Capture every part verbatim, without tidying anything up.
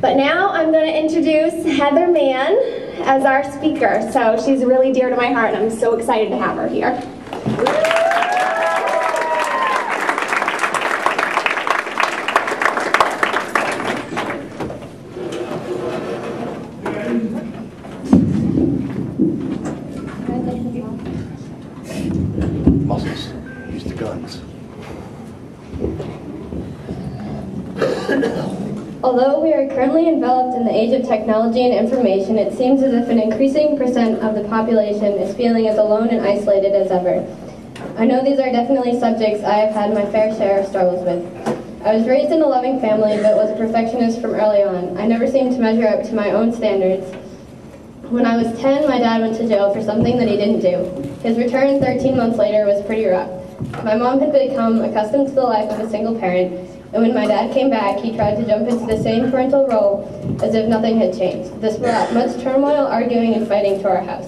But now I'm going to introduce Heather Mann as our speaker. So she's really dear to my heart, and I'm so excited to have her here. Although we are currently enveloped in the age of technology and information, it seems as if an increasing percent of the population is feeling as alone and isolated as ever. I know these are definitely subjects I have had my fair share of struggles with. I was raised in a loving family, but was a perfectionist from early on. I never seemed to measure up to my own standards. When I was ten, my dad went to jail for something that he didn't do. His return thirteen months later was pretty rough. My mom had become accustomed to the life of a single parent, and when my dad came back, he tried to jump into the same parental role as if nothing had changed. This brought much turmoil, arguing, and fighting to our house.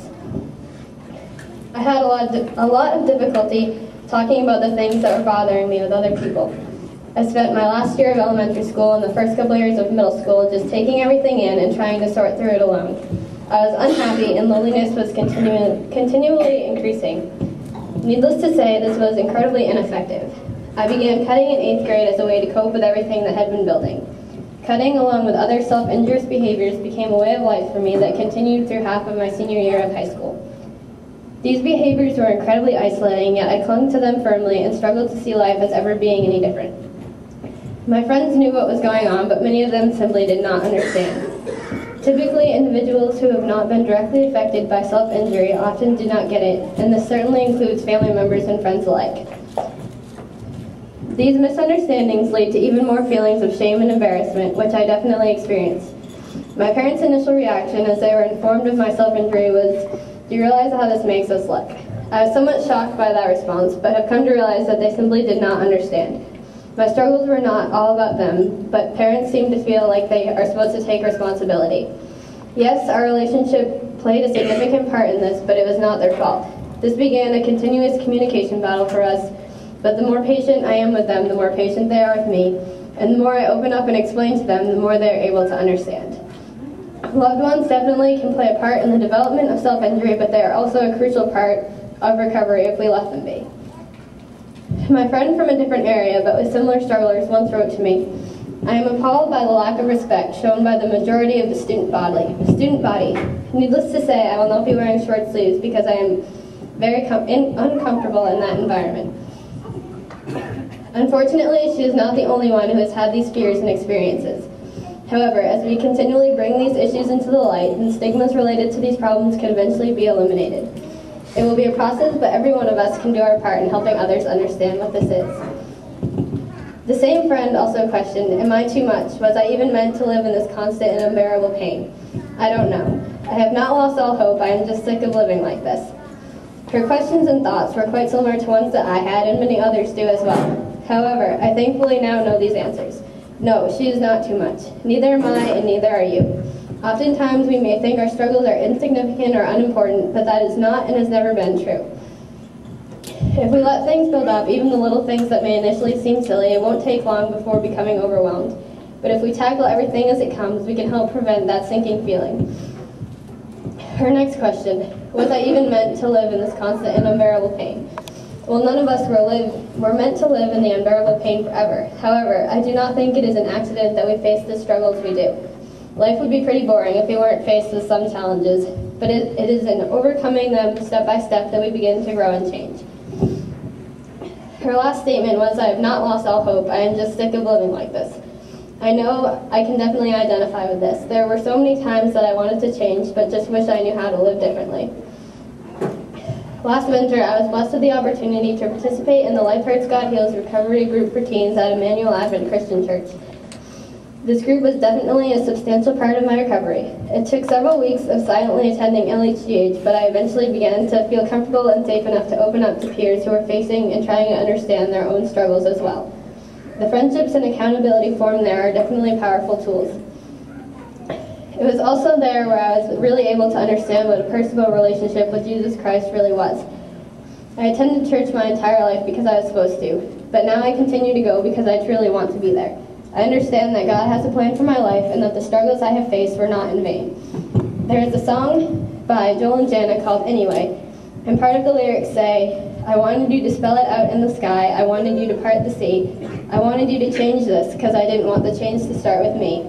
I had a lot of, a lot of difficulty talking about the things that were bothering me with other people. I spent my last year of elementary school and the first couple years of middle school just taking everything in and trying to sort through it alone. I was unhappy, and loneliness was continu- continually increasing. Needless to say, this was incredibly ineffective. I began cutting in eighth grade as a way to cope with everything that had been building. Cutting, along with other self-injurious behaviors, became a way of life for me that continued through half of my senior year of high school. These behaviors were incredibly isolating, yet I clung to them firmly and struggled to see life as ever being any different. My friends knew what was going on, but many of them simply did not understand. Typically, individuals who have not been directly affected by self-injury often do not get it, and this certainly includes family members and friends alike. These misunderstandings lead to even more feelings of shame and embarrassment, which I definitely experienced. My parents' initial reaction as they were informed of my self-injury was, "Do you realize how this makes us look?" I was somewhat shocked by that response, but have come to realize that they simply did not understand. My struggles were not all about them, but parents seem to feel like they are supposed to take responsibility. Yes, our relationship played a significant part in this, but it was not their fault. This began a continuous communication battle for us, but the more patient I am with them, the more patient they are with me, and the more I open up and explain to them, the more they are able to understand. Loved ones definitely can play a part in the development of self-injury, but they are also a crucial part of recovery if we let them be. My friend from a different area, but with similar strugglers, once wrote to me, "I am appalled by the lack of respect shown by the majority of the student body. Student body. Needless to say, I will not be wearing short sleeves because I am very com- in- uncomfortable in that environment." Unfortunately, she is not the only one who has had these fears and experiences. However, as we continually bring these issues into the light, then stigmas related to these problems can eventually be eliminated. It will be a process, but every one of us can do our part in helping others understand what this is. The same friend also questioned, "Am I too much? Was I even meant to live in this constant and unbearable pain? I don't know. I have not lost all hope. I am just sick of living like this." Her questions and thoughts were quite similar to ones that I had, and many others do as well. However, I thankfully now know these answers. No, she is not too much. Neither am I, and neither are you. Oftentimes, we may think our struggles are insignificant or unimportant, but that is not and has never been true. If we let things build up, even the little things that may initially seem silly, it won't take long before becoming overwhelmed. But if we tackle everything as it comes, we can help prevent that sinking feeling. Her next question, "Was I even meant to live in this constant and unbearable pain?" Well, none of us were, live, were meant to live in the unbearable pain forever. However, I do not think it is an accident that we face the struggles we do. Life would be pretty boring if we weren't faced with some challenges, but it, it is in overcoming them step by step that we begin to grow and change. Her last statement was, "I have not lost all hope. I am just sick of living like this." I know I can definitely identify with this. There were so many times that I wanted to change, but just wish I knew how to live differently. Last winter, I was blessed with the opportunity to participate in the Life Hearts God Heals recovery group for teens at Emmanuel Advent Christian Church. This group was definitely a substantial part of my recovery. It took several weeks of silently attending L H G H, but I eventually began to feel comfortable and safe enough to open up to peers who were facing and trying to understand their own struggles as well. The friendships and accountability formed there are definitely powerful tools. It was also there where I was really able to understand what a personal relationship with Jesus Christ really was. I attended church my entire life because I was supposed to, but now I continue to go because I truly want to be there. I understand that God has a plan for my life and that the struggles I have faced were not in vain. There is a song by Joel and Jana called Anyway, and part of the lyrics say, I wanted you to spell it out in the sky, I wanted you to part the sea, I wanted you to change this, because I didn't want the change to start with me.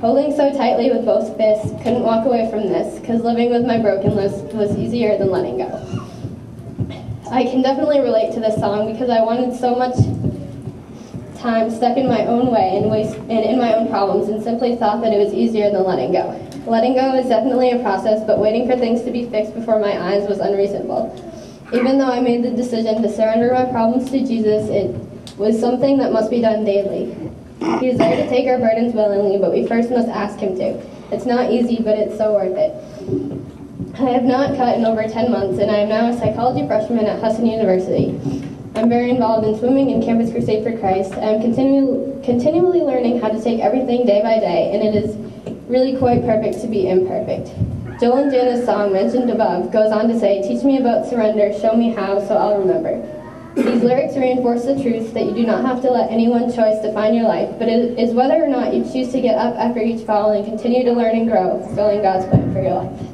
Holding so tightly with both fists, couldn't walk away from this, because living with my brokenness was easier than letting go. I can definitely relate to this song because I wanted so much time stuck in my own way and, waste, and in my own problems, and simply thought that it was easier than letting go. Letting go is definitely a process, but waiting for things to be fixed before my eyes was unreasonable. Even though I made the decision to surrender my problems to Jesus, it was something that must be done daily. He is there to take our burdens willingly, but we first must ask him to. It's not easy, but it's so worth it. I have not cut in over ten months, and I am now a psychology freshman at Husson University. I'm very involved in swimming in Campus Crusade for Christ. I'm continu continually learning how to take everything day by day, and it is really quite perfect to be imperfect. Joel and Jana's song mentioned above goes on to say, teach me about surrender, show me how, so I'll remember. These lyrics reinforce the truth that you do not have to let any one choice define your life, but it is whether or not you choose to get up after each fall and continue to learn and grow, fulfilling God's plan for your life.